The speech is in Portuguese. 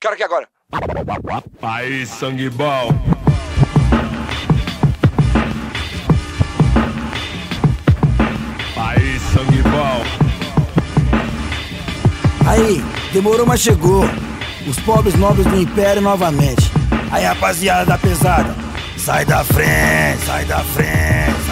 Quero aqui agora. Aí, sangue bom. Aí, sangue bom. Aí, demorou, mas chegou. Os pobres nobres do Império novamente. Aí, rapaziada da pesada, sai da frente, sai da frente.